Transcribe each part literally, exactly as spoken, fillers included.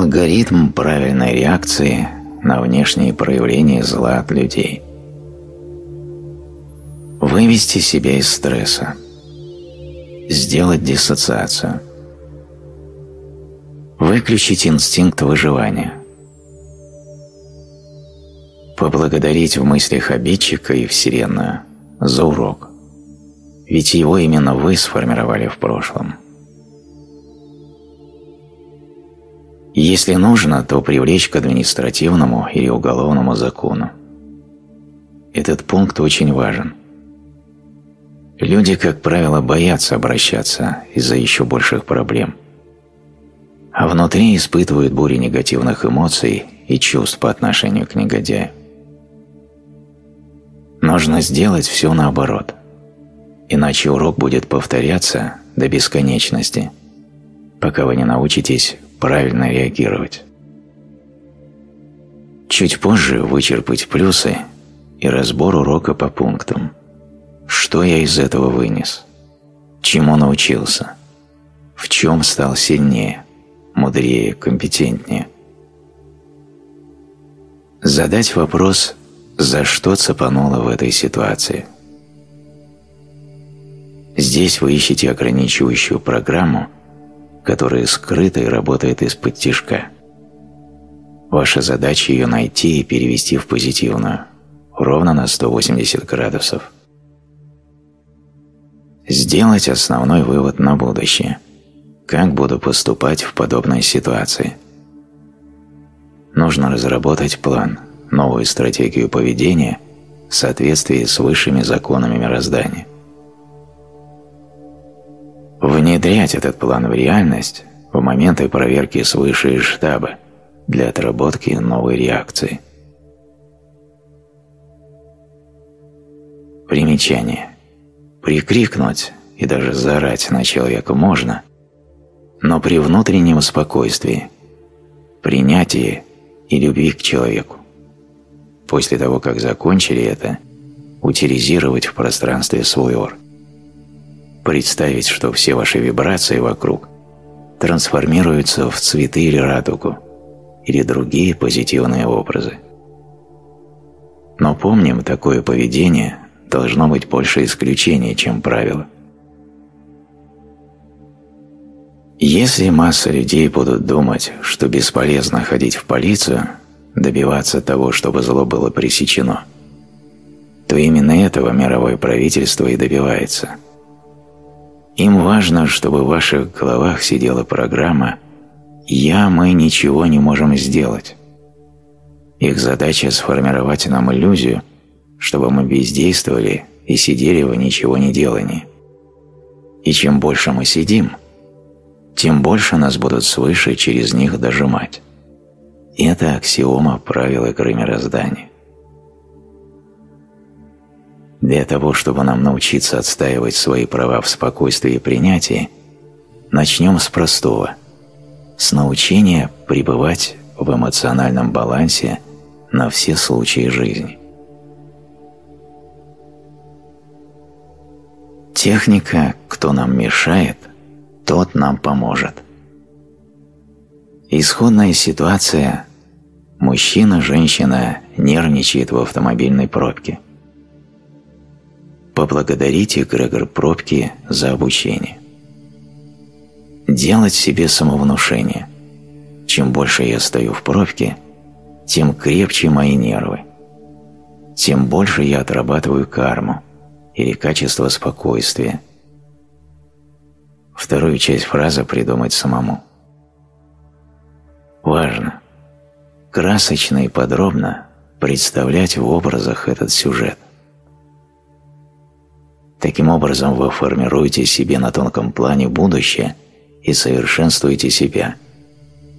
Алгоритм правильной реакции на внешние проявления зла от людей. Вывести себя из стресса. Сделать диссоциацию. Выключить инстинкт выживания. Поблагодарить в мыслях обидчика и Вселенную за урок, ведь его именно вы сформировали в прошлом. Если нужно, то привлечь к административному или уголовному закону. Этот пункт очень важен. Люди, как правило, боятся обращаться из-за еще больших проблем, а внутри испытывают бурю негативных эмоций и чувств по отношению к негодяю. Нужно сделать все наоборот, иначе урок будет повторяться до бесконечности, пока вы не научитесь правильно реагировать. Чуть позже вычерпать плюсы и разбор урока по пунктам. Что я из этого вынес? Чему научился? В чем стал сильнее, мудрее, компетентнее? Задать вопрос: за что цепануло в этой ситуации? Здесь вы ищете ограничивающую программу, которая скрыта и работает из-под тишка. Ваша задача ее найти и перевести в позитивную, ровно на сто восемьдесят градусов. Сделать основной вывод на будущее. Как буду поступать в подобной ситуации? Нужно разработать план, новую стратегию поведения в соответствии с высшими законами мироздания. Внедрять этот план в реальность в моменты проверки свыше и штаба для отработки новой реакции. Примечание. Прикрикнуть и даже заорать на человека можно, но при внутреннем спокойствии, принятии и любви к человеку. После того, как закончили это, утилизировать в пространстве свой ор. Представить, что все ваши вибрации вокруг трансформируются в цветы или радугу, или другие позитивные образы. Но помним, такое поведение должно быть больше исключение, чем правило. Если масса людей будут думать, что бесполезно ходить в полицию, добиваться того, чтобы зло было пресечено, то именно этого мировое правительство и добивается. Им важно, чтобы в ваших головах сидела программа «Я, мы ничего не можем сделать». Их задача – сформировать нам иллюзию, чтобы мы бездействовали и сидели в ничего не делании. И чем больше мы сидим, тем больше нас будут свыше через них дожимать. Это аксиома правил игры мироздания. Для того, чтобы нам научиться отстаивать свои права в спокойствии и принятии, начнем с простого, с научения пребывать в эмоциональном балансе на все случаи жизни. Техника «Кто нам мешает, тот нам поможет». Исходная ситуация. Мужчина-женщина нервничает в автомобильной пробке. Поблагодарите эгрегор пробки за обучение. Делать себе самовнушение. Чем больше я стою в пробке, тем крепче мои нервы. Тем больше я отрабатываю карму или качество спокойствия. Вторую часть фразы придумать самому. Важно красочно и подробно представлять в образах этот сюжет. Таким образом вы формируете себе на тонком плане будущее и совершенствуете себя,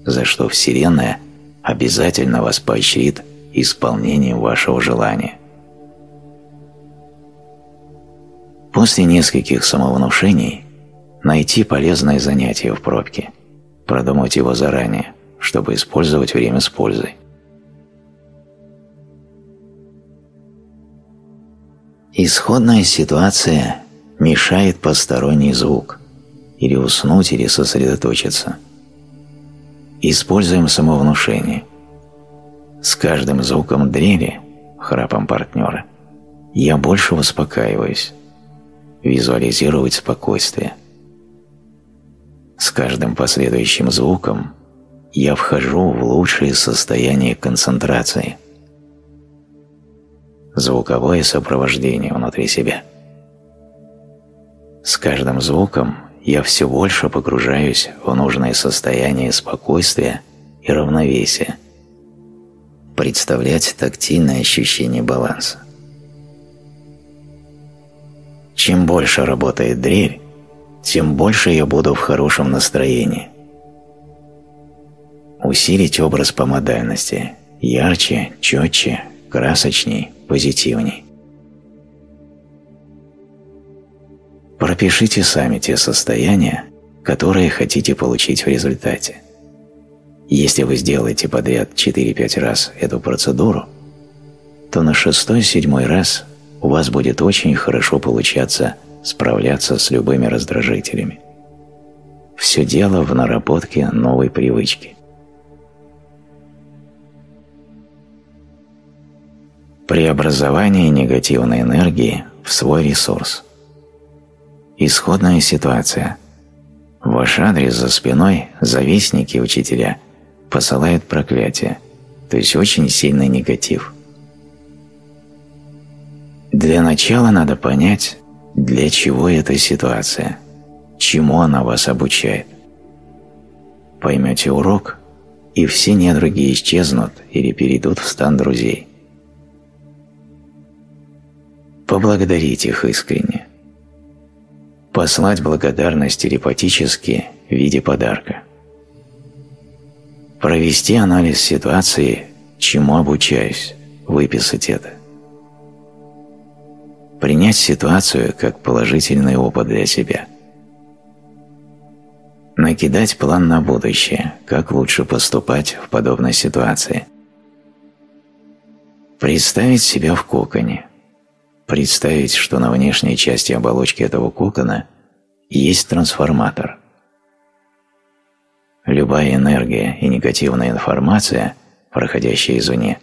за что Вселенная обязательно вас поощрит исполнением вашего желания. После нескольких самовнушений найти полезное занятие в пробке, продумать его заранее, чтобы использовать время с пользой. Исходная ситуация мешает посторонний звук, или уснуть, или сосредоточиться. Используем самовнушение. С каждым звуком дрели, храпом партнера, я больше успокаиваюсь. Визуализировать спокойствие. С каждым последующим звуком я вхожу в лучшее состояние концентрации. Звуковое сопровождение внутри себя. С каждым звуком я все больше погружаюсь в нужное состояние спокойствия и равновесия. Представлять тактильное ощущение баланса. Чем больше работает дрель, тем больше я буду в хорошем настроении. Усилить образ помодальности ярче, четче, красочней, позитивней. Пропишите сами те состояния, которые хотите получить в результате. Если вы сделаете подряд четыре-пять раз эту процедуру, то на шестой-седьмой раз у вас будет очень хорошо получаться справляться с любыми раздражителями. Все дело в наработке новой привычки. Преобразование негативной энергии в свой ресурс. Исходная ситуация. В ваш адрес за спиной завистники учителя посылают проклятие, то есть очень сильный негатив. Для начала надо понять, для чего эта ситуация, чему она вас обучает. Поймете урок, и все недруги исчезнут или перейдут в стан друзей. Поблагодарите их искренне. Послать благодарность телепатически в виде подарка. Провести анализ ситуации, чему обучаюсь, выписать это. Принять ситуацию как положительный опыт для себя. Накидать план на будущее, как лучше поступать в подобной ситуации. Представить себя в коконе. Представить, что на внешней части оболочки этого кокона есть трансформатор. Любая энергия и негативная информация, проходящая извне,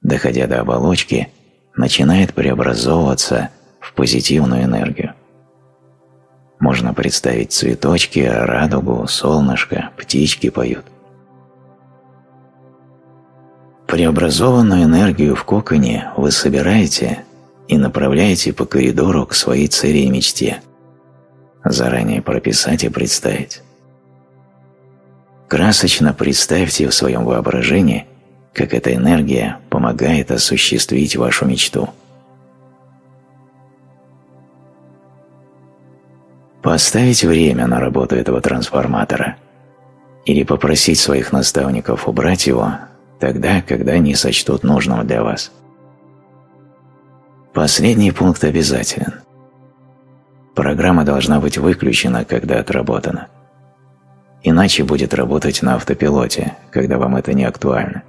доходя до оболочки, начинает преобразовываться в позитивную энергию. Можно представить цветочки, радугу, солнышко, птички поют. Преобразованную энергию в коконе вы собираете и направляете по коридору к своей цели и мечте. Заранее прописать и представить. Красочно представьте в своем воображении, как эта энергия помогает осуществить вашу мечту. Поставить время на работу этого трансформатора или попросить своих наставников убрать его тогда, когда они сочтут нужным для вас. Последний пункт обязателен. Программа должна быть выключена, когда отработана. Иначе будет работать на автопилоте, когда вам это не актуально,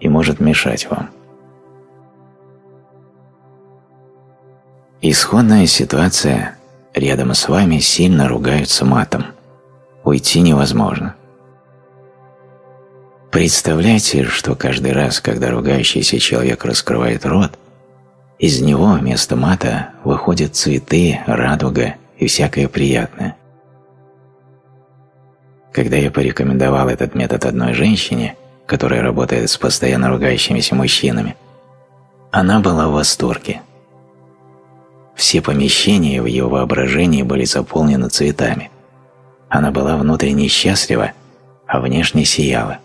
и может мешать вам. Исходная ситуация. Рядом с вами сильно ругаются матом. Уйти невозможно. Представляйте, что каждый раз, когда ругающийся человек раскрывает рот, из него вместо мата выходят цветы, радуга и всякое приятное. Когда я порекомендовал этот метод одной женщине, которая работает с постоянно ругающимися мужчинами, она была в восторге. Все помещения в ее воображении были заполнены цветами. Она была внутренне счастлива, а внешне сияла.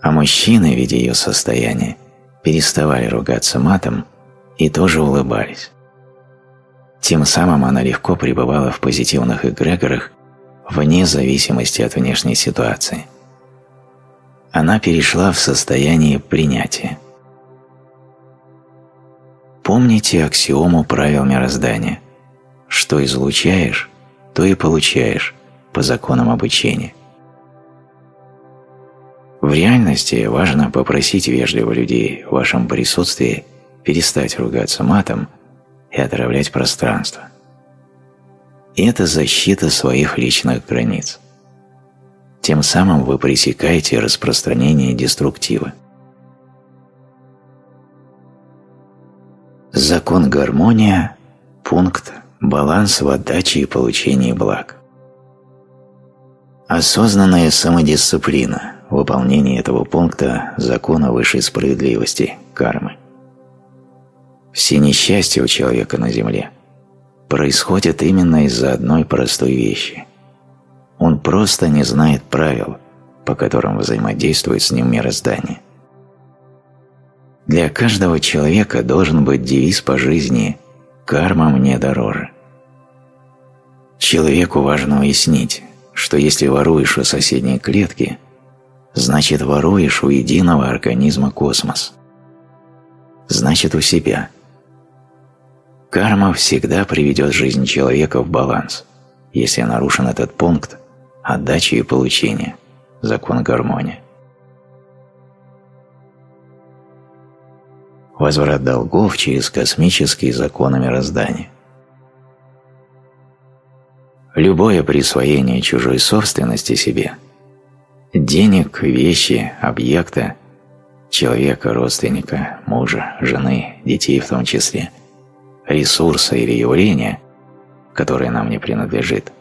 А мужчины, видя ее состояние, переставали ругаться матом и тоже улыбались. Тем самым она легко пребывала в позитивных эгрегорах вне зависимости от внешней ситуации. Она перешла в состояние принятия. Помните аксиому правил мироздания. Что излучаешь, то и получаешь по законам обучения. В реальности важно попросить вежливо людей в вашем присутствии перестать ругаться матом и отравлять пространство. Это защита своих личных границ. Тем самым вы пресекаете распространение деструктива. Закон гармония, пункт «Баланс в отдаче и получении благ». Осознанная самодисциплина – выполнение этого пункта закона высшей справедливости – кармы. Все несчастья у человека на земле происходят именно из-за одной простой вещи. Он просто не знает правил, по которым взаимодействует с ним мироздание. Для каждого человека должен быть девиз по жизни «Карма мне дороже». Человеку важно уяснить, что если воруешь у соседней клетки, значит воруешь у единого организма космос. Значит, у себя. Карма всегда приведет жизнь человека в баланс, если нарушен этот пункт отдачи и получения, закон гармонии. Возврат долгов через космические законы мироздания. Любое присвоение чужой собственности себе – денег, вещи, объекта, человека, родственника, мужа, жены, детей в том числе, ресурса или явления, которое нам не принадлежит,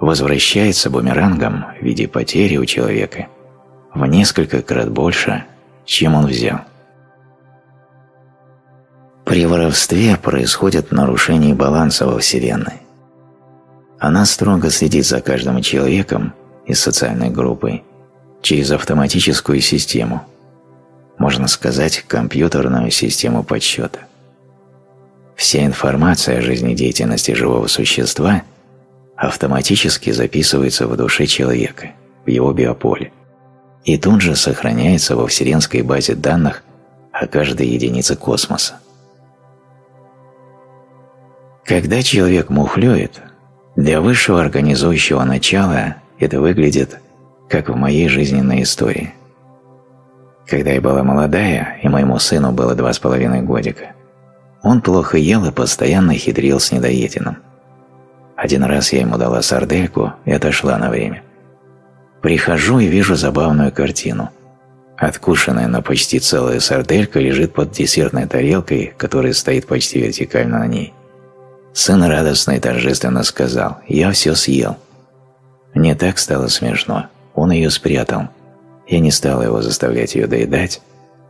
возвращается бумерангом в виде потери у человека в несколько крат больше, чем он взял. При воровстве происходит нарушение баланса во Вселенной. Она строго следит за каждым человеком из социальной группы через автоматическую систему, можно сказать, компьютерную систему подсчета. Вся информация о жизнедеятельности живого существа автоматически записывается в душе человека, в его биополе, и тут же сохраняется во вселенской базе данных о каждой единице космоса. Когда человек мухлёет, для высшего организующего начала это выглядит как в моей жизненной истории. Когда я была молодая, и моему сыну было два с половиной годика, он плохо ел и постоянно хитрил с недоеденным. Один раз я ему дала сардельку и отошла на время. Прихожу и вижу забавную картину. Откушенная, но почти целая сарделька лежит под десертной тарелкой, которая стоит почти вертикально на ней. Сын радостно и торжественно сказал: «Я все съел». Мне так стало смешно. Он ее спрятал. Я не стала его заставлять ее доедать,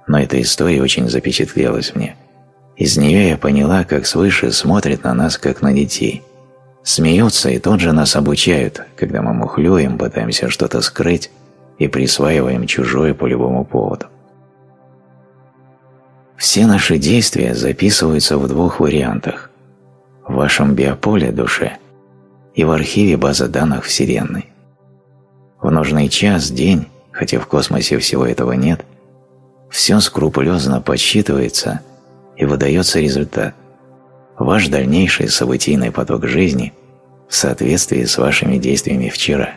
но эта история очень запечатлелась мне. Из нее я поняла, как свыше смотрят на нас, как на детей. Смеются и тут же нас обучают, когда мы мухлюем, пытаемся что-то скрыть и присваиваем чужое по любому поводу. Все наши действия записываются в двух вариантах. В вашем биополе душе и в архиве базы данных Вселенной. В нужный час, день, хотя в космосе всего этого нет, все скрупулезно подсчитывается и выдается результат. Ваш дальнейший событийный поток жизни в соответствии с вашими действиями вчера.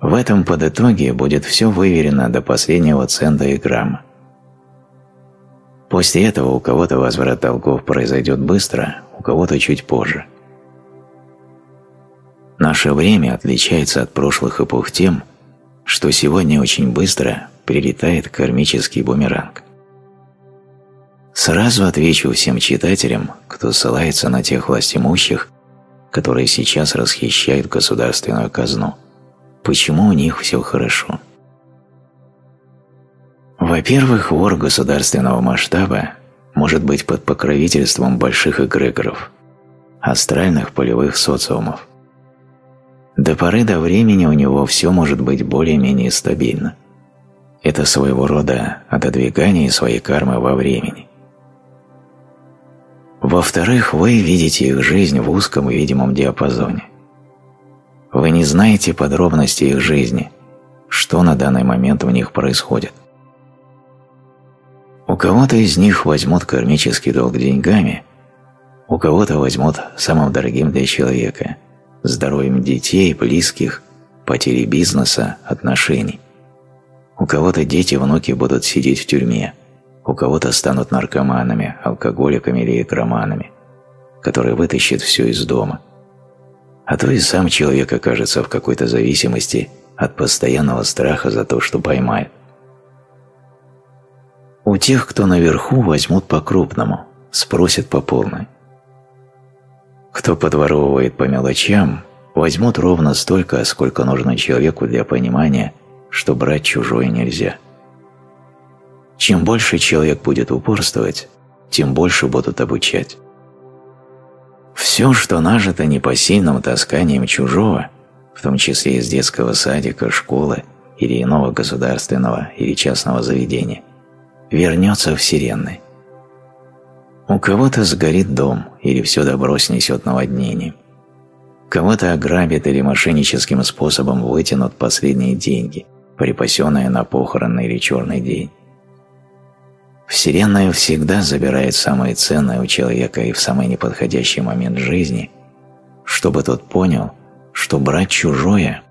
В этом подытоге будет все выверено до последнего цента и грамма. После этого у кого-то возврат долгов произойдет быстро, у кого-то чуть позже. Наше время отличается от прошлых эпох тем, что сегодня очень быстро прилетает кармический бумеранг. Сразу отвечу всем читателям, кто ссылается на тех властимущих, которые сейчас расхищают государственную казну. Почему у них все хорошо? Во-первых, вор государственного масштаба может быть под покровительством больших эгрегоров, астральных полевых социумов. До поры до времени у него все может быть более-менее стабильно. Это своего рода отодвигание своей кармы во времени. Во-вторых, вы видите их жизнь в узком и видимом диапазоне. Вы не знаете подробностей их жизни, что на данный момент в них происходит. У кого-то из них возьмут кармический долг деньгами, у кого-то возьмут самым дорогим для человека – здоровьем детей, близких, потери бизнеса, отношений. У кого-то дети, внуки будут сидеть в тюрьме, у кого-то станут наркоманами, алкоголиками или игроманами, которые вытащат все из дома. а то и сам человек окажется в какой-то зависимости от постоянного страха за то, что поймает. У тех, кто наверху, возьмут по-крупному, спросят по полной. Кто подворовывает по мелочам, возьмут ровно столько, сколько нужно человеку для понимания, что брать чужое нельзя. Чем больше человек будет упорствовать, тем больше будут обучать. Все, что нажито непосильным тасканием чужого, в том числе из детского садика, школы или иного государственного или частного заведения, вернется вселенной. У кого-то сгорит дом или все добро снесет наводнением. Кого-то ограбят или мошенническим способом вытянут последние деньги, припасенные на похороны или черный день. Вселенная всегда забирает самое ценное у человека и в самый неподходящий момент жизни, чтобы тот понял, что брать чужое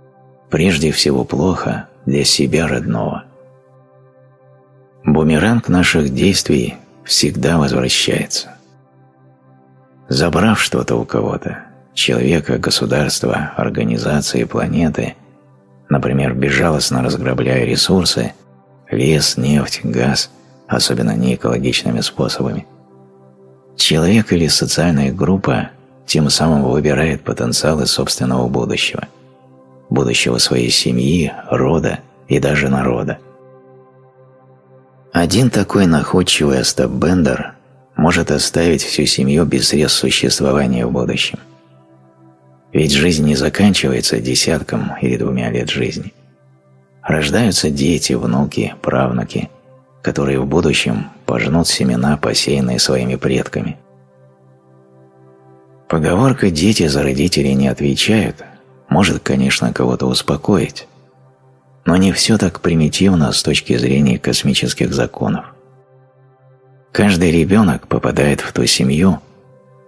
прежде всего плохо для себя родного. Бумеранг наших действий всегда возвращается. Забрав что-то у кого-то, человека, государства, организации, планеты, например, безжалостно разграбляя ресурсы, лес, нефть, газ, особенно неэкологичными способами, человек или социальная группа тем самым выбирает потенциалы собственного будущего, будущего своей семьи, рода и даже народа. Один такой находчивый остап-бендер может оставить всю семью без средств существования в будущем. Ведь жизнь не заканчивается десятком или двумя лет жизни. Рождаются дети, внуки, правнуки, которые в будущем пожнут семена, посеянные своими предками. Поговорка «дети за родителей не отвечают» может, конечно, кого-то успокоить, но не все так примитивно с точки зрения космических законов. Каждый ребенок попадает в ту семью,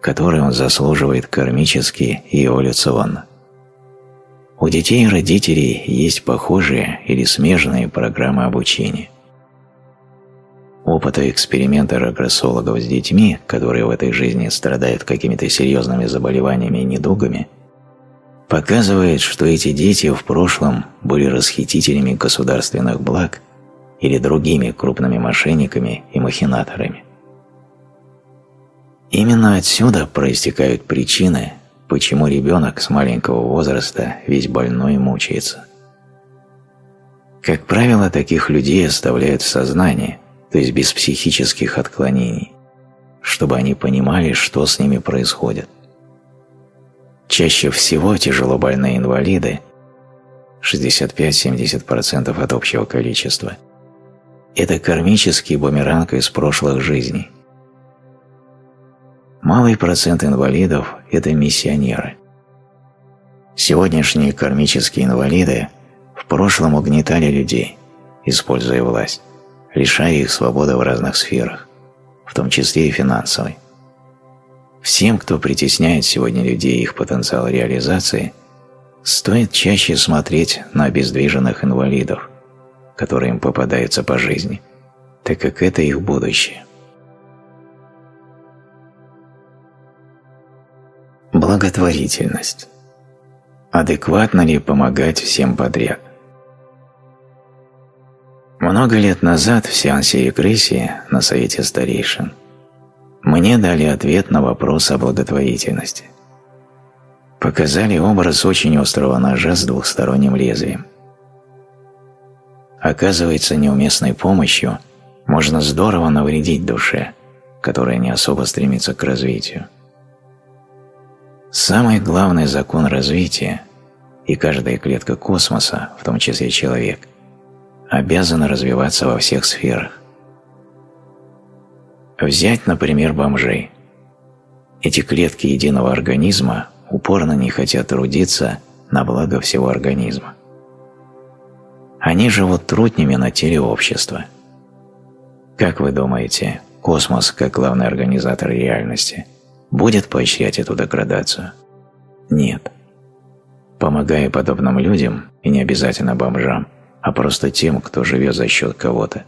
которую он заслуживает кармически и эволюционно. У детей и родителей есть похожие или смежные программы обучения. Опыта эксперимента регрессологов с детьми, которые в этой жизни страдают какими-то серьезными заболеваниями и недугами, показывает, что эти дети в прошлом были расхитителями государственных благ или другими крупными мошенниками и махинаторами. Именно отсюда проистекают причины, почему ребенок с маленького возраста весь больной мучается. Как правило, таких людей оставляют в сознании, то есть без психических отклонений, чтобы они понимали, что с ними происходит. Чаще всего тяжело больные инвалиды, шестьдесят пять - семьдесят процентов от общего количества, это кармический бумеранг из прошлых жизней. Малый процент инвалидов – это миссионеры. Сегодняшние кармические инвалиды в прошлом угнетали людей, используя власть, лишая их свободы в разных сферах, в том числе и финансовой. Всем, кто притесняет сегодня людей и их потенциал реализации, стоит чаще смотреть на обездвиженных инвалидов, которые им попадаются по жизни, так как это их будущее. Благотворительность. Адекватно ли помогать всем подряд? Много лет назад в сеансе регрессии на Совете старейшин мне дали ответ на вопрос о благотворительности. Показали образ очень острого ножа с двухсторонним лезвием. Оказывается, неуместной помощью можно здорово навредить душе, которая не особо стремится к развитию. Самый главный закон развития, и каждая клетка космоса, в том числе человек, обязана развиваться во всех сферах. Взять, например, бомжей. Эти клетки единого организма упорно не хотят трудиться на благо всего организма. Они живут трутнями на теле общества. Как вы думаете, космос, как главный организатор реальности, будет поощрять эту деградацию? Нет. Помогая подобным людям, и не обязательно бомжам, а просто тем, кто живет за счет кого-то,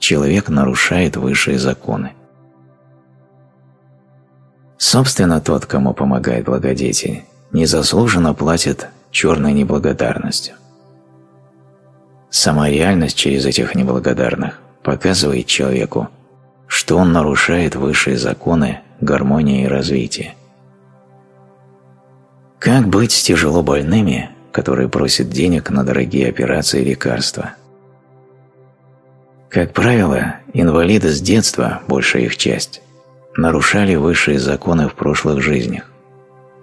человек нарушает высшие законы. Собственно, тот, кому помогает благодетель, незаслуженно платят черной неблагодарностью. Сама реальность через этих неблагодарных показывает человеку, что он нарушает высшие законы гармонии и развития. Как быть с тяжело больными, которые просят денег на дорогие операции и лекарства? Как правило, инвалиды с детства, большая их часть, нарушали высшие законы в прошлых жизнях,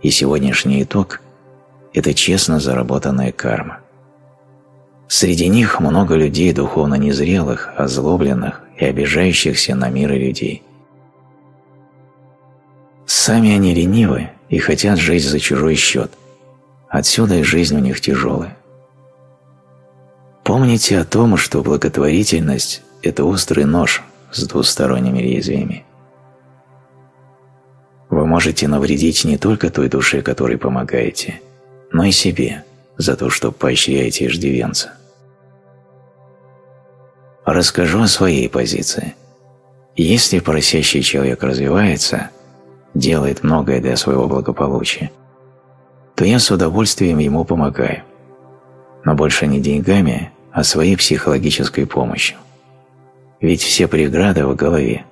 и сегодняшний итог – это честно заработанная карма. Среди них много людей духовно незрелых, озлобленных и обижающихся на мир и людей. Сами они ленивы и хотят жить за чужой счет. Отсюда и жизнь у них тяжелая. Помните о том, что благотворительность – это острый нож с двусторонними лезвиями. Вы можете навредить не только той душе, которой помогаете, но и себе за то, что поощряете иждивенца. Расскажу о своей позиции. Если просящий человек развивается, делает многое для своего благополучия, то я с удовольствием ему помогаю, но больше не деньгами, а своей психологической помощью. Ведь все преграды в голове.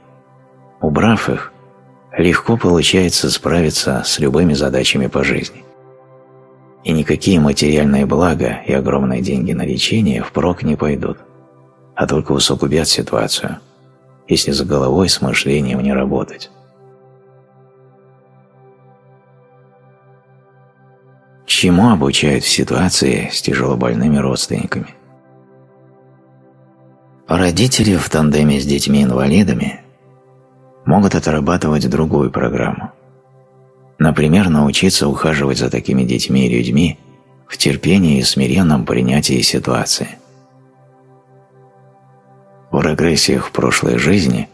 Убрав их, легко получается справиться с любыми задачами по жизни. И никакие материальные блага и огромные деньги на лечение впрок не пойдут, а только усугубят ситуацию, если за головой с мышлением не работать. Чему обучают в ситуации с тяжелобольными родственниками? Родители в тандеме с детьми-инвалидами могут отрабатывать другую программу. Например, научиться ухаживать за такими детьми и людьми в терпении и смиренном принятии ситуации. В регрессиях в прошлой жизни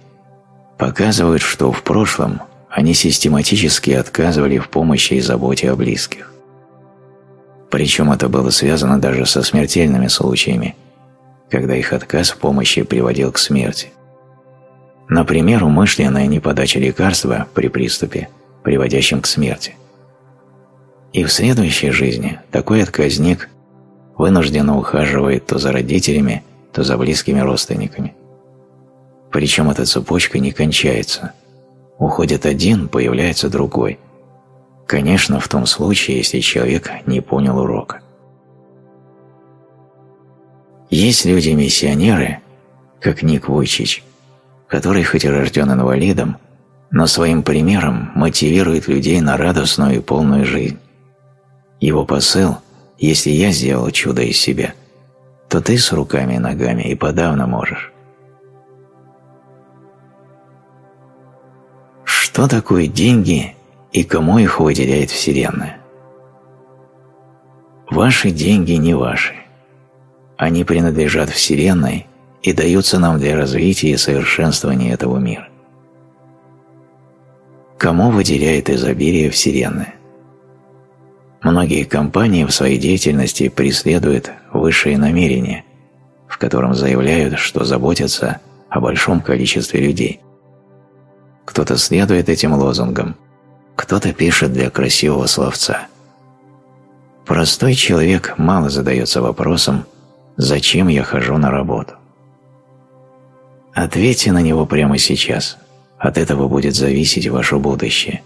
показывают, что в прошлом они систематически отказывали в помощи и заботе о близких. Причем это было связано даже со смертельными случаями, когда их отказ в помощи приводил к смерти. Например, умышленная неподача лекарства при приступе, приводящем к смерти. И в следующей жизни такой отказник вынужденно ухаживает то за родителями, то за близкими родственниками. Причем эта цепочка не кончается. Уходит один, появляется другой. Конечно, в том случае, если человек не понял урока. Есть люди-миссионеры, как Ник Вуйчич, который, хоть и рожден инвалидом, но своим примером мотивирует людей на радостную и полную жизнь. Его посыл «Если я сделал чудо из себя, то ты с руками и ногами и подавно можешь». Что такое деньги и кому их выделяет Вселенная? Ваши деньги не ваши. Они принадлежат Вселенной и даются нам для развития и совершенствования этого мира. Кому выделяет изобилие Вселенная? Многие компании в своей деятельности преследуют высшие намерения, в котором заявляют, что заботятся о большом количестве людей. Кто-то следует этим лозунгам, кто-то пишет для красивого словца. Простой человек мало задается вопросом «Зачем я хожу на работу?». Ответьте на него прямо сейчас. От этого будет зависеть ваше будущее.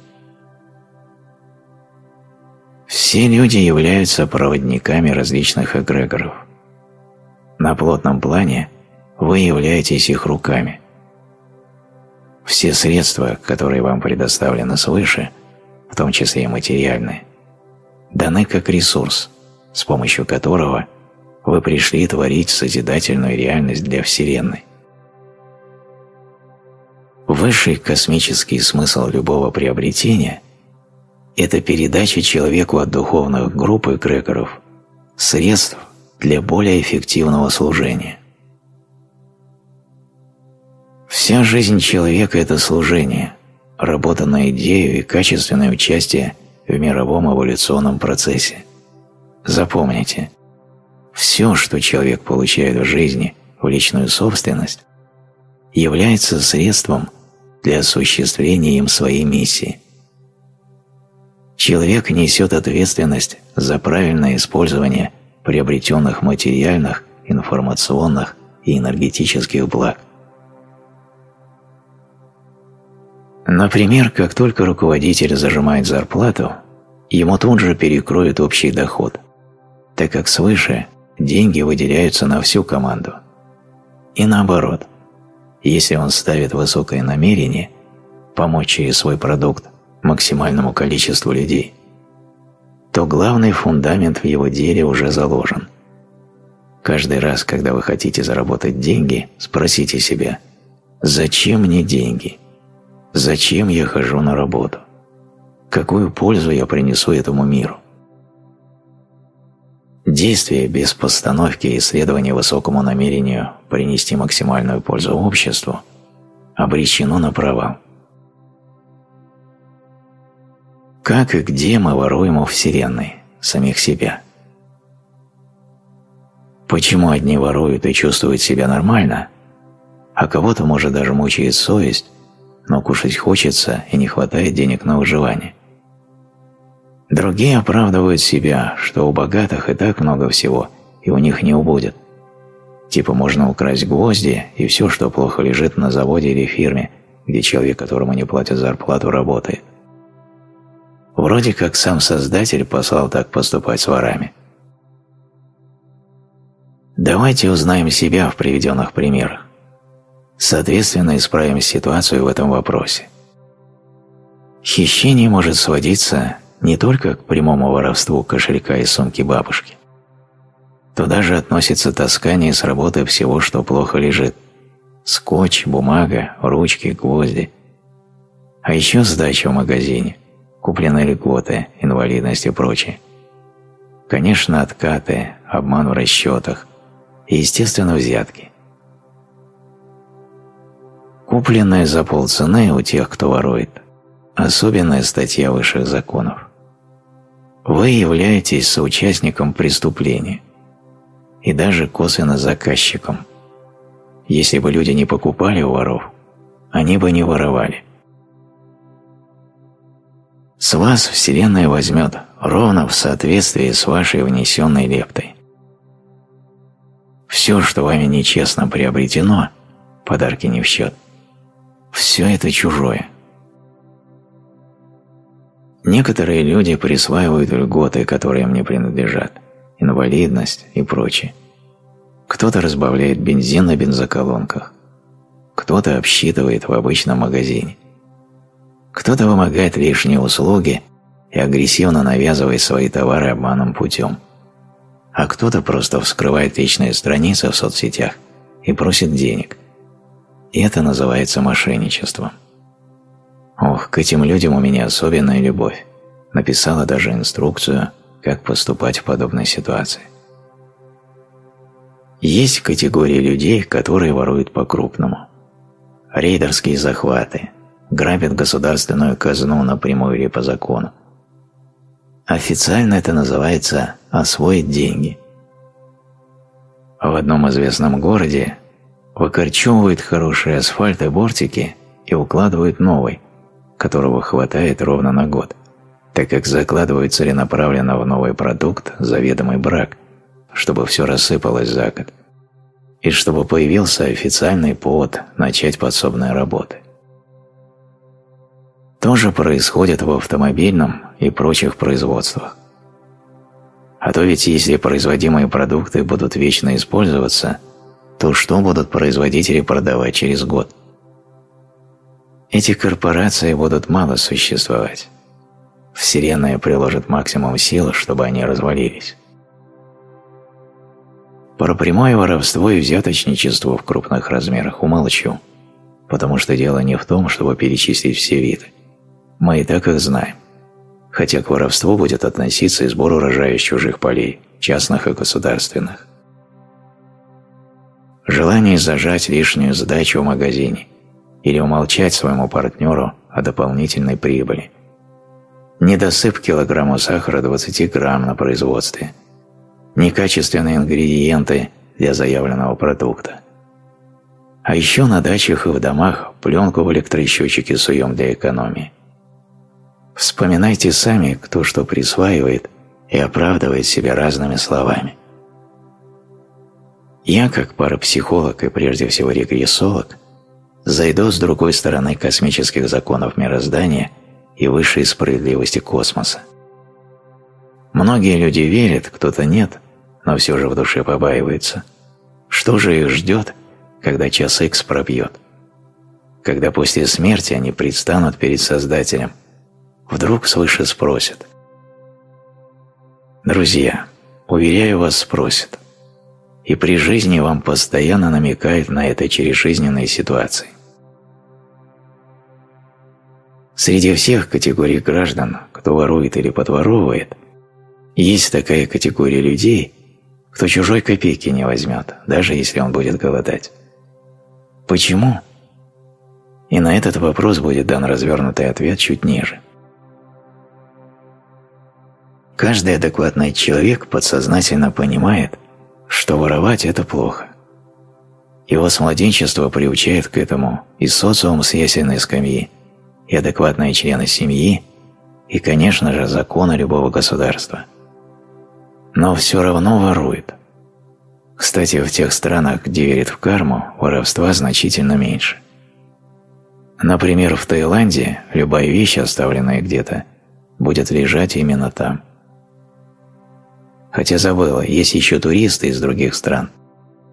Все люди являются проводниками различных эгрегоров. На плотном плане вы являетесь их руками. Все средства, которые вам предоставлены свыше, в том числе и материальные, даны как ресурс, с помощью которого вы пришли творить созидательную реальность для Вселенной. Высший космический смысл любого приобретения – это передача человеку от духовных групп и эгрегоров средств для более эффективного служения. Вся жизнь человека – это служение, работа на идею и качественное участие в мировом эволюционном процессе. Запомните, все, что человек получает в жизни, в личную собственность, является средством для осуществления им своей миссии. человек несет ответственность за правильное использование приобретенных материальных, информационных и энергетических благ. Например, как только руководитель зажимает зарплату, ему тут же перекроют общий доход, так как свыше деньги выделяются на всю команду. И наоборот, если он ставит высокое намерение помочь через свой продукт максимальному количеству людей, то главный фундамент в его деле уже заложен. Каждый раз, когда вы хотите заработать деньги, спросите себя: «Зачем мне деньги? Зачем я хожу на работу? Какую пользу я принесу этому миру?» Действие без постановки и следования высокому намерению принести максимальную пользу обществу обречено на провал. Как и где мы воруем у Вселенной самих себя? Почему одни воруют и чувствуют себя нормально, а кого-то, может, даже мучает совесть, но кушать хочется и не хватает денег на выживание? Другие оправдывают себя, что у богатых и так много всего, и у них не убудет. Типа можно украсть гвозди и все, что плохо лежит на заводе или фирме, где человек, которому не платят зарплату, работает. Вроде как сам Создатель послал так поступать с ворами. Давайте узнаем себя в приведенных примерах. Соответственно, исправим ситуацию в этом вопросе. Хищение может сводиться не только к прямому воровству кошелька и сумки бабушки. Туда же относится таскание с работы всего, что плохо лежит. Скотч, бумага, ручки, гвозди. А еще сдача в магазине, купленные льготы, инвалидность и прочее. Конечно, откаты, обман в расчетах и, естественно, взятки. Купленное за полцены у тех, кто ворует, особенная статья высших законов. Вы являетесь соучастником преступления и даже косвенно заказчиком. Если бы люди не покупали у воров, они бы не воровали. С вас Вселенная возьмет ровно в соответствии с вашей внесенной лептой. Все, что вами нечестно приобретено, подарки не в счет, все это чужое. Некоторые люди присваивают льготы, которые им не принадлежат, инвалидность и прочее. Кто-то разбавляет бензин на бензоколонках, кто-то обсчитывает в обычном магазине. Кто-то вымогает лишние услуги и агрессивно навязывает свои товары обманным путем. А кто-то просто вскрывает личные страницы в соцсетях и просит денег. И это называется мошенничеством. Ох, к этим людям у меня особенная любовь. Написала даже инструкцию, как поступать в подобной ситуации. Есть категории людей, которые воруют по-крупному. Рейдерские захваты. Грабят государственную казну напрямую или по закону. Официально это называется «освоить деньги». В одном известном городе выкорчевывают хороший асфальт и бортики и укладывают новый, которого хватает ровно на год, так как закладывают целенаправленно в новый продукт заведомый брак, чтобы все рассыпалось за год, и чтобы появился официальный повод начать подсобные работы. То же происходит в автомобильном и прочих производствах. А то ведь если производимые продукты будут вечно использоваться, то что будут производители продавать через год? Эти корпорации будут мало существовать. Вселенная приложит максимум сил, чтобы они развалились. Про прямое воровство и взяточничество в крупных размерах умолчу, потому что дело не в том, чтобы перечислить все виды. Мы и так их знаем. Хотя к воровству будет относиться и сбор урожая из чужих полей, частных и государственных. Желание зажать лишнюю сдачу в магазине или умолчать своему партнеру о дополнительной прибыли. Недосып килограмму сахара двадцать грамм на производстве. Некачественные ингредиенты для заявленного продукта. А еще на дачах и в домах пленку в электросчетчике суем для экономии. Вспоминайте сами, кто что присваивает и оправдывает себя разными словами. Я, как парапсихолог и прежде всего регрессолог, зайду с другой стороны космических законов мироздания и высшей справедливости космоса. Многие люди верят, кто-то нет, но все же в душе побаивается. Что же их ждет, когда час Х пробьет? Когда после смерти они предстанут перед Создателем, вдруг свыше спросят. Друзья, уверяю вас, спросят. И при жизни вам постоянно намекают на это через жизненные ситуации. Среди всех категорий граждан, кто ворует или подворовывает, есть такая категория людей, кто чужой копейки не возьмет, даже если он будет голодать. Почему? И на этот вопрос будет дан развернутый ответ чуть ниже. Каждый адекватный человек подсознательно понимает, что воровать – это плохо. Его с младенчества приучает к этому и социум с ясельной скамьи, и адекватные члены семьи, и, конечно же, законы любого государства. Но все равно ворует. Кстати, в тех странах, где верят в карму, воровства значительно меньше. Например, в Таиланде любая вещь, оставленная где-то, будет лежать именно там. Хотя забыла, есть еще туристы из других стран,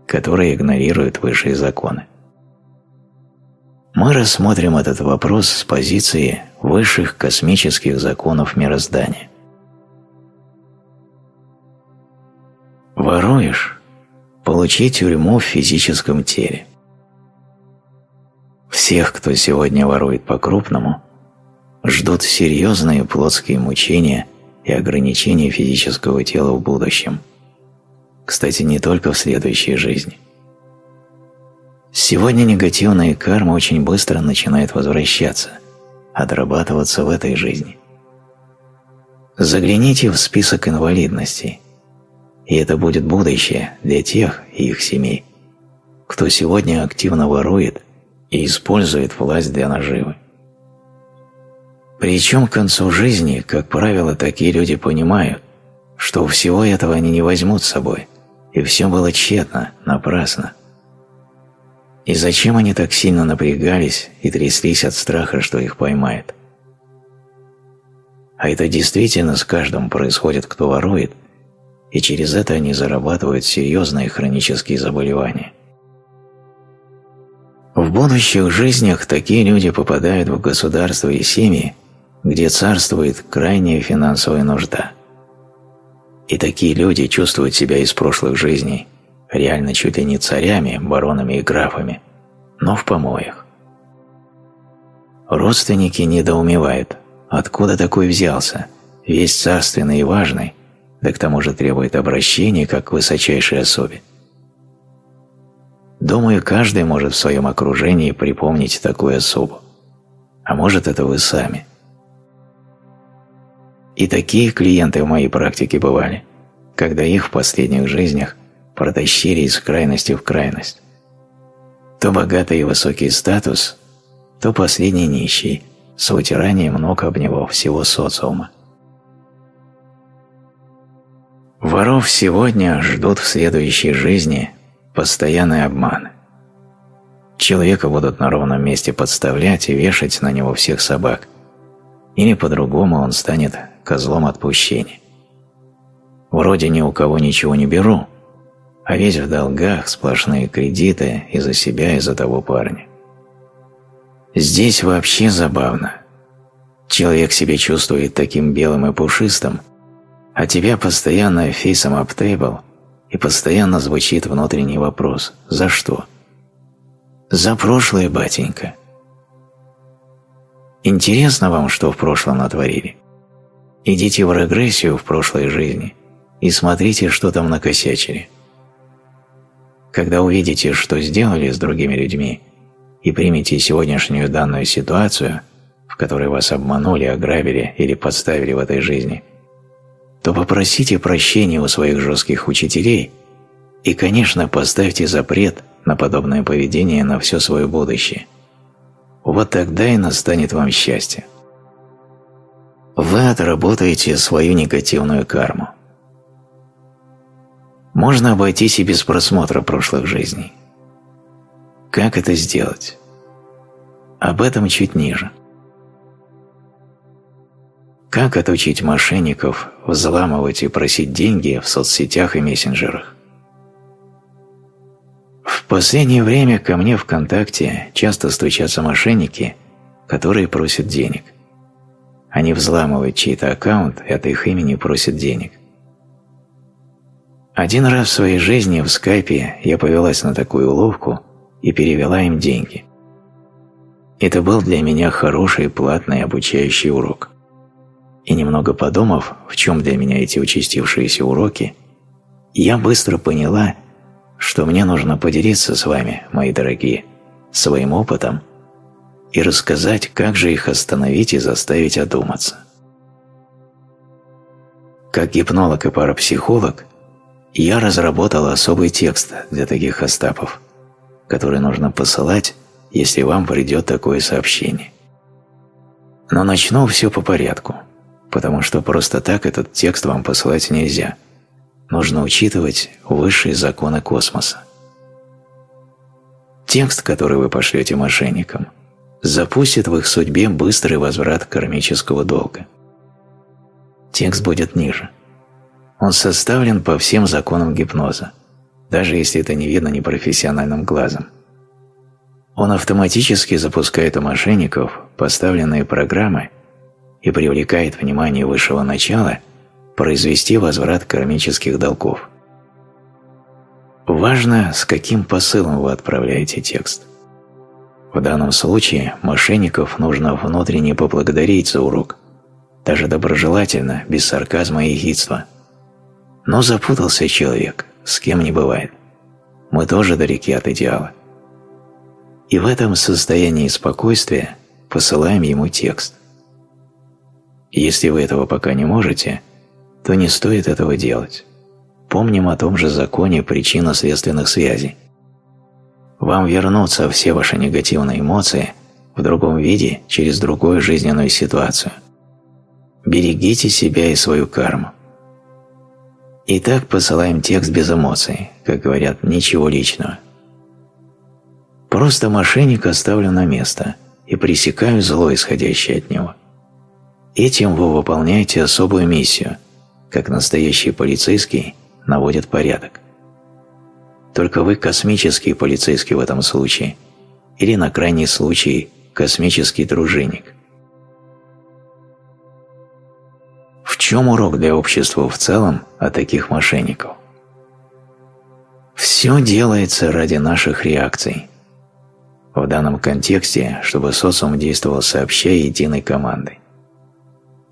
которые игнорируют высшие законы. Мы рассмотрим этот вопрос с позиции высших космических законов мироздания. Воруешь – получи тюрьму в физическом теле. Всех, кто сегодня ворует по-крупному, ждут серьезные плотские мучения и ограничения физического тела в будущем. Кстати, не только в следующей жизни. Сегодня негативная карма очень быстро начинает возвращаться, отрабатываться в этой жизни. Загляните в список инвалидностей, и это будет будущее для тех и их семей, кто сегодня активно ворует и использует власть для наживы. Причем к концу жизни, как правило, такие люди понимают, что всего этого они не возьмут с собой, и все было тщетно, напрасно. И зачем они так сильно напрягались и тряслись от страха, что их поймают? А это действительно с каждым происходит, кто ворует, и через это они зарабатывают серьезные хронические заболевания. В будущих жизнях такие люди попадают в государства и семьи, где царствует крайняя финансовая нужда. И такие люди чувствуют себя из прошлых жизней реально чуть ли не царями, баронами и графами, но в помоях. Родственники недоумевают, откуда такой взялся, весь царственный и важный, да к тому же требует обращения как к высочайшей особе. Думаю, каждый может в своем окружении припомнить такую особу. А может, это вы сами. И такие клиенты в моей практике бывали, когда их в последних жизнях протащили из крайности в крайность. То богатый и высокий статус, то последний нищий, с вытиранием ног об него всего социума. Воров сегодня ждут в следующей жизни постоянные обманы. Человека будут на ровном месте подставлять и вешать на него всех собак, или по-другому он станет козлом отпущения. Вроде ни у кого ничего не беру, а весь в долгах, сплошные кредиты и за себя, и за того парня. Здесь вообще забавно. Человек себя чувствует таким белым и пушистым, а тебя постоянно фейсом об тейбл, и постоянно звучит внутренний вопрос «За что?». «За прошлое, батенька». Интересно вам, что в прошлом натворили? Идите в регрессию в прошлой жизни и смотрите, что там накосячили. Когда увидите, что сделали с другими людьми, и примите сегодняшнюю данную ситуацию, в которой вас обманули, ограбили или подставили в этой жизни, то попросите прощения у своих жестких учителей и, конечно, поставьте запрет на подобное поведение на все свое будущее. Вот тогда и настанет вам счастье. вы отработаете свою негативную карму. Можно обойтись и без просмотра прошлых жизней. Как это сделать? Об этом чуть ниже. Как отучить мошенников взламывать и просить деньги в соцсетях и мессенджерах? В последнее время ко мне ВКонтакте часто стучатся мошенники, которые просят денег. Они взламывают чей-то аккаунт и от их имени просят денег. Один раз в своей жизни в Скайпе я повелась на такую уловку и перевела им деньги. Это был для меня хороший платный обучающий урок. И немного подумав, в чем для меня эти участившиеся уроки, я быстро поняла, что мне нужно поделиться с вами, мои дорогие, своим опытом и рассказать, как же их остановить и заставить одуматься. Как гипнолог и парапсихолог, я разработал особый текст для таких остапов, который нужно посылать, если вам придет такое сообщение. Но начну все по порядку, потому что просто так этот текст вам посылать нельзя. Нужно учитывать высшие законы космоса. Текст, который вы пошлете мошенникам, запустит в их судьбе быстрый возврат кармического долга. Текст будет ниже. Он составлен по всем законам гипноза, даже если это не видно непрофессиональным глазом. Он автоматически запускает у мошенников поставленные программы и привлекает внимание высшего начала произвести возврат кармических долгов. Важно, с каким посылом вы отправляете текст. В данном случае мошенников нужно внутренне поблагодарить за урок, даже доброжелательно, без сарказма и ехидства. Но запутался человек, с кем не бывает. Мы тоже далеки от идеала. И в этом состоянии спокойствия посылаем ему текст. Если вы этого пока не можете, то не стоит этого делать. Помним о том же законе причинно-следственных связей. Вам вернутся все ваши негативные эмоции в другом виде через другую жизненную ситуацию. Берегите себя и свою карму. Итак, посылаем текст без эмоций, как говорят, ничего личного. Просто мошенника ставлю на место и пресекаю зло, исходящее от него. Этим вы выполняете особую миссию, как настоящий полицейский наводит порядок. Только вы космический полицейский в этом случае, или на крайний случай космический дружинник. В чем урок для общества в целом от таких мошенников? Все делается ради наших реакций. В данном контексте, чтобы социум действовал сообща единой командой.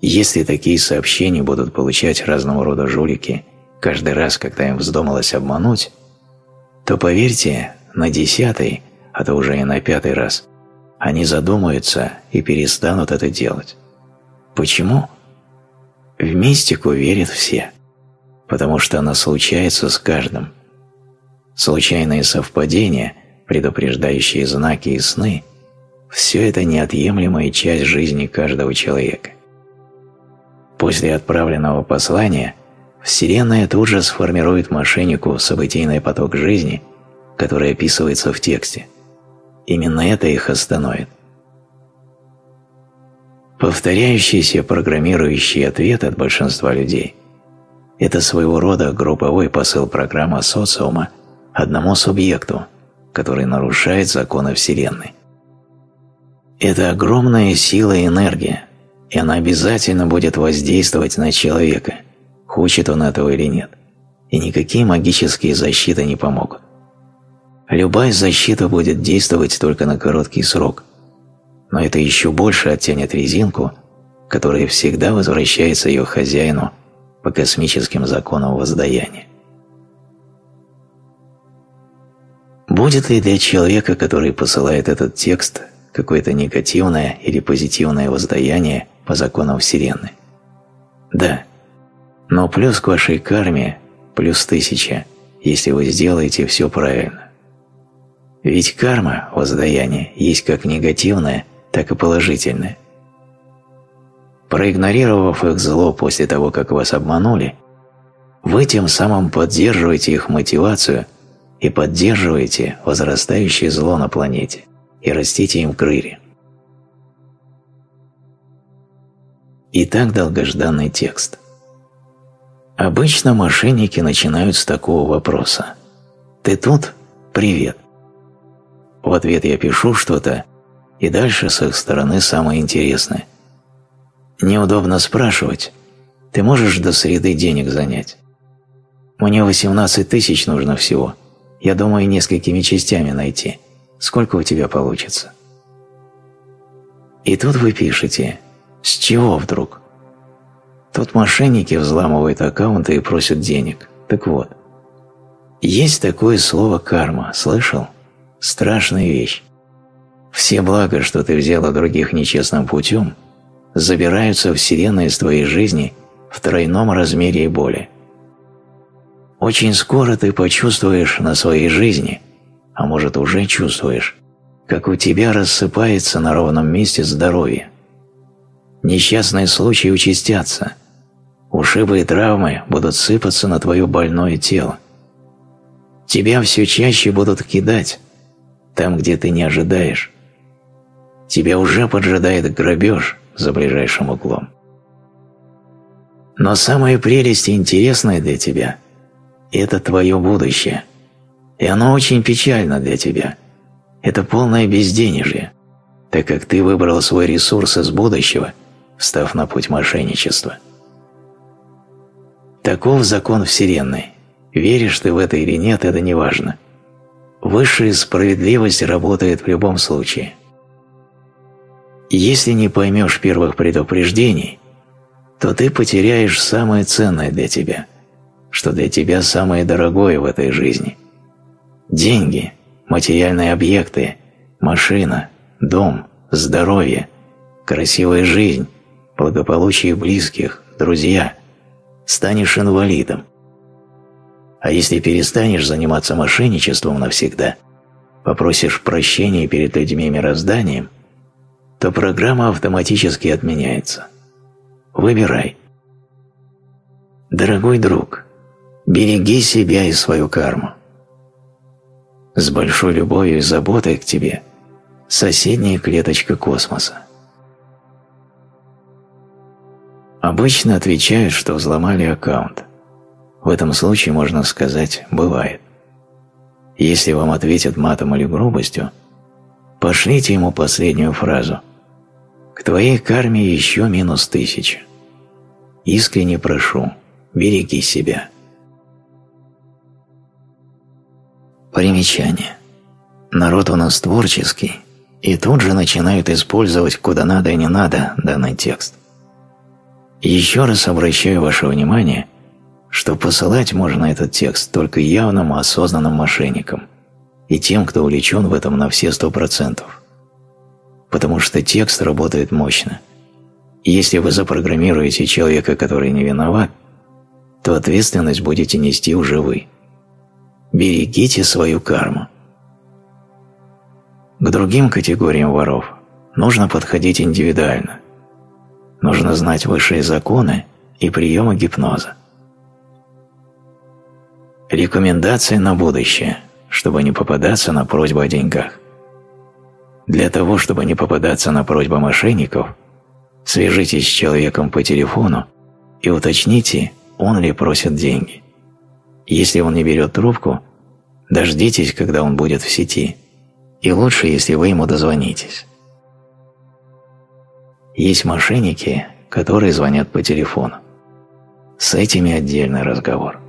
Если такие сообщения будут получать разного рода жулики каждый раз, когда им вздумалось обмануть, то поверьте, на десятый, а то уже и на пятый раз, они задумаются и перестанут это делать. Почему? В мистику верят все, потому что она случается с каждым. Случайные совпадения, предупреждающие знаки и сны – все это неотъемлемая часть жизни каждого человека. После отправленного послания Вселенная тут же сформирует мошеннику событийный поток жизни, который описывается в тексте. Именно это их остановит. Повторяющийся программирующий ответ от большинства людей – это своего рода групповой посыл программы социума одному субъекту, который нарушает законы Вселенной. Это огромная сила и энергия, и она обязательно будет воздействовать на человека, хочет он этого или нет, и никакие магические защиты не помогут. Любая защита будет действовать только на короткий срок, но это еще больше оттянет резинку, которая всегда возвращается ее хозяину по космическим законам воздаяния. Будет ли для человека, который посылает этот текст, какое-то негативное или позитивное воздаяние по законам Вселенной? Да, но плюс к вашей карме плюс тысяча, если вы сделаете все правильно. Ведь карма, воздаяние, есть как негативное, так и положительное. проигнорировав их зло после того, как вас обманули, вы тем самым поддерживаете их мотивацию и поддерживаете возрастающее зло на планете и растите им крылья. Итак, долгожданный текст. Обычно мошенники начинают с такого вопроса. «Ты тут? Привет». В ответ я пишу что-то, и дальше с их стороны самое интересное. Неудобно спрашивать. Ты можешь до среды денег занять? Мне восемнадцать тысяч нужно всего. Я думаю, несколькими частями найти. Сколько у тебя получится? И тут вы пишете: «С чего вдруг?» Тут мошенники взламывают аккаунты и просят денег. Так вот, есть такое слово «карма», слышал? Страшная вещь. Все блага, что ты взяла других нечестным путем, забираются вселенной из твоей жизни в тройном размере и боли. Очень скоро ты почувствуешь на своей жизни, а может уже чувствуешь, как у тебя рассыпается на ровном месте здоровье. Несчастные случаи участятся, ушибы и травмы будут сыпаться на твое больное тело. Тебя все чаще будут кидать там, где ты не ожидаешь. Тебя уже поджидает грабеж за ближайшим углом. Но самая прелесть и интересная для тебя – это твое будущее. И оно очень печально для тебя. Это полное безденежье, так как ты выбрал свой ресурс из будущего, встав на путь мошенничества. Таков закон Вселенной. Веришь ты в это или нет, это не важно. Высшая справедливость работает в любом случае. Если не поймешь первых предупреждений, то ты потеряешь самое ценное для тебя, что для тебя самое дорогое в этой жизни. Деньги, материальные объекты, машина, дом, здоровье, красивая жизнь, благополучие близких, друзья. Станешь инвалидом. А если перестанешь заниматься мошенничеством навсегда, попросишь прощения перед людьми мирозданием, то программа автоматически отменяется. Выбирай. Дорогой друг, береги себя и свою карму. С большой любовью и заботой к тебе соседняя клеточка космоса. Обычно отвечают, что взломали аккаунт. В этом случае можно сказать «бывает». Если вам ответят матом или грубостью, пошлите ему последнюю фразу: «К твоей карме еще минус тысяча. Искренне прошу, береги себя». Примечание. Народ у нас творческий, и тут же начинают использовать куда надо и не надо данный текст. Еще раз обращаю ваше внимание, что посылать можно этот текст только явным осознанным мошенникам и тем, кто увлечен в этом на все сто процентов. Потому что текст работает мощно. И если вы запрограммируете человека, который не виноват, то ответственность будете нести уже вы. Берегите свою карму. К другим категориям воров нужно подходить индивидуально. Нужно знать высшие законы и приемы гипноза. Рекомендации на будущее, чтобы не попадаться на просьбу о деньгах. Для того, чтобы не попадаться на просьбу мошенников, свяжитесь с человеком по телефону и уточните, он ли просит деньги. Если он не берет трубку, дождитесь, когда он будет в сети, и лучше, если вы ему дозвонитесь. Есть мошенники, которые звонят по телефону. С этими отдельный разговор.